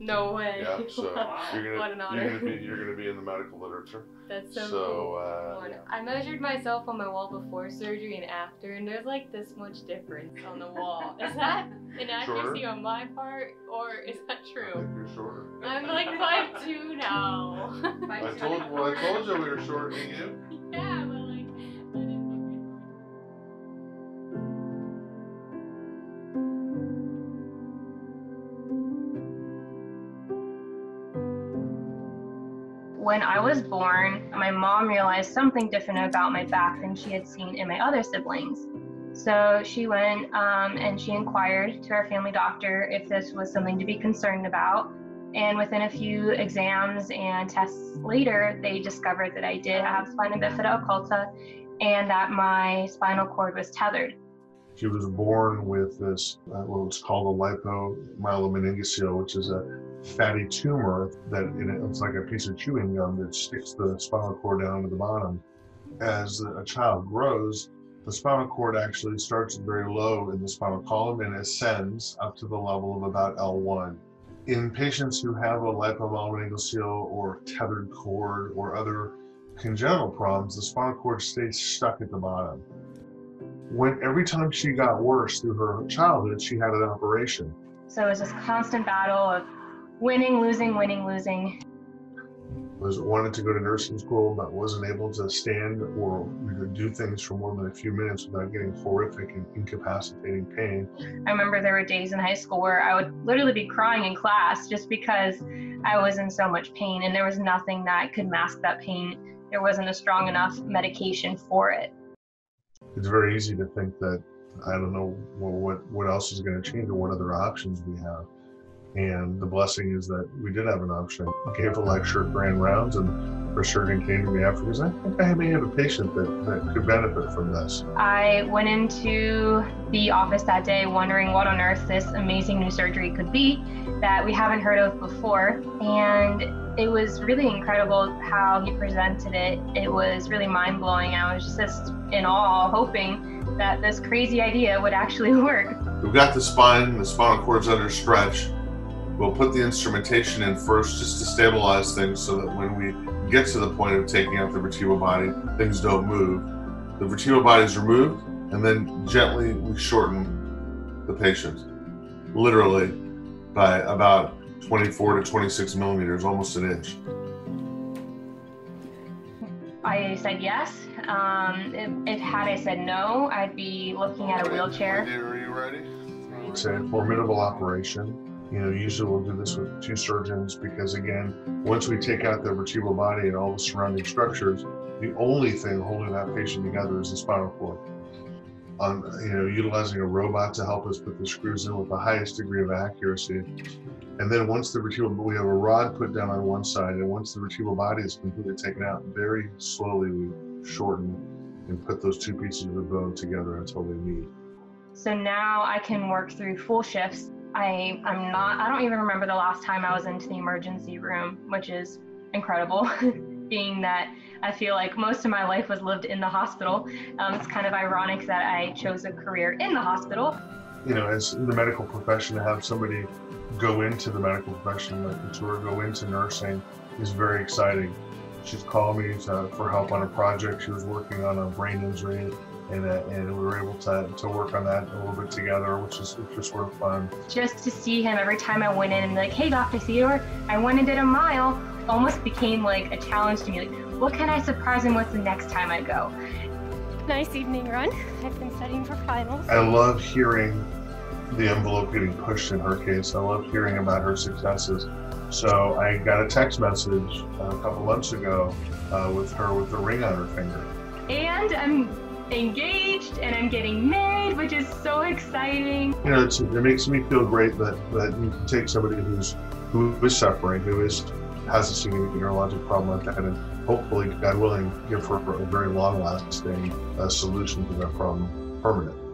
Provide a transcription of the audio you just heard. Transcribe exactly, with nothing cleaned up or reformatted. No way. Yeah, so wow. you're gonna, what an honor. You're going to be, you're gonna be in the medical literature. That's so, so cool. Uh, yeah. I measured myself on my wall before surgery and after, and there's like this much difference on the wall. Is that inaccuracy on my part, or is that true? I think you're shorter. I'm like five two now. five I, told, well, I told you we were shortening you. Yeah, but like... When I was born, my mom realized something different about my back than she had seen in my other siblings. So she went um, and she inquired to her family doctor if this was something to be concerned about. And within a few exams and tests later, they discovered that I did have spina bifida occulta and that my spinal cord was tethered. She was born with this, uh, what's called a lipomyelomeningocele, which is a fatty tumor that it, it's like a piece of chewing gum that sticks the spinal cord down to the bottom. As a child grows, the spinal cord actually starts very low in the spinal column and ascends up to the level of about L one. In patients who have a lipomyelomeningocele or tethered cord or other congenital problems, the spinal cord stays stuck at the bottom. When every time she got worse through her childhood, she had an operation. So it was this constant battle of winning, losing, winning, losing. Was wanted to go to nursing school, but wasn't able to stand or do things for more than a few minutes without getting horrific and incapacitating pain. I remember there were days in high school where I would literally be crying in class just because I was in so much pain, and there was nothing that could mask that pain. There wasn't a strong enough medication for it. It's very easy to think that I don't know well, what, what else is going to change or what other options we have. And the blessing is that we did have an option. I gave a lecture, ran rounds, and her surgeon came to me afterwards. I think I may have a patient that, that could benefit from this. I went into the office that day wondering what on earth this amazing new surgery could be that we haven't heard of before. And it was really incredible how he presented it. It was really mind-blowing. I was just in awe, hoping that this crazy idea would actually work. We've got the spine, the spinal cord's under stretch. We'll put the instrumentation in first just to stabilize things so that when we get to the point of taking out the vertebral body, things don't move. The vertebral body is removed, and then gently we shorten the patient, literally by about twenty-four to twenty-six millimeters, almost an inch. I said yes. Um, if, if had I said no, I'd be looking at a wheelchair. Are you ready? It's a formidable operation. You know, usually we'll do this with two surgeons because, again, once we take out the vertebral body and all the surrounding structures, the only thing holding that patient together is the spinal cord. On, you know, utilizing a robot to help us put the screws in with the highest degree of accuracy. And then once the vertebral, we have a rod put down on one side, and once the vertebral body is completely taken out, very slowly we shorten and put those two pieces of the bone together until they meet. So now I can work through full shifts. I, I'm not, I don't even remember the last time I was into the emergency room, which is incredible, being that I feel like most of my life was lived in the hospital. Um, it's kind of ironic that I chose a career in the hospital. You know, as in the medical profession, to have somebody go into the medical profession, like the tour, go into nursing, is very exciting. She's called me to, for help on a project. She was working on a brain injury. And, uh, and we were able to, to work on that a little bit together, which is which was sort of fun. Just to see him every time I went in and be like, hey, Doctor Theodore, I went and did a mile, almost became like a challenge to me. Like, what can I surprise him with the next time I go? Nice evening run. I've been studying for finals. I love hearing the envelope getting pushed in her case. I love hearing about her successes. So I got a text message a couple months ago uh, with her with the ring on her finger. And I'm engaged, and I'm getting married, which is so exciting. You know, it's, it makes me feel great that, that you can take somebody who's who is suffering, who is has a significant neurologic problem like that, and hopefully, God willing, give her a very long-lasting uh, solution to that problem, permanent.